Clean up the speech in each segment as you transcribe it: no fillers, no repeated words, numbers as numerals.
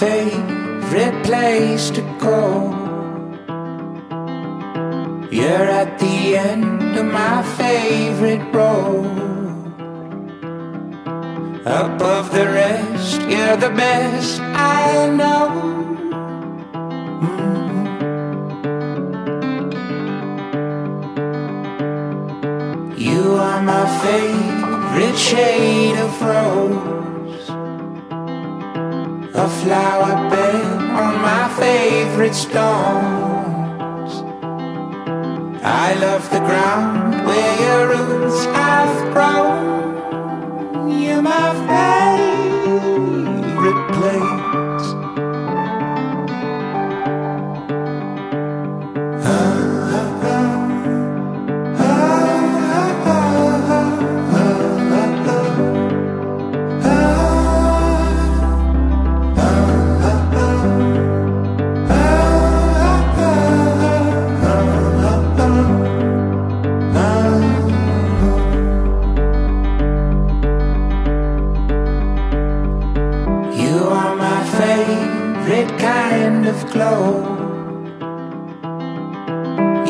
favorite place to go. You're at the end of my favorite road. Above the rest, you're the best I know. You are my favorite shade of rose, a flower bed on my favorite stones. I love the ground where your roots have grown. You're my favorite place. Favorite kind of glow.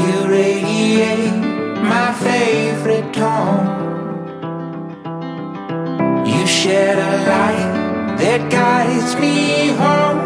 You radiate my favorite tone. You shed a light that guides me home.